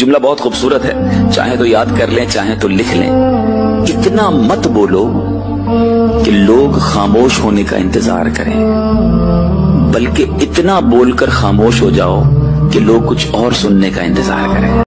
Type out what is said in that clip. जुमला बहुत खूबसूरत है, चाहे तो याद कर लें चाहे तो लिख लें। इतना मत बोलो कि लोग खामोश होने का इंतजार करें, बल्कि इतना बोलकर खामोश हो जाओ कि लोग कुछ और सुनने का इंतजार करें।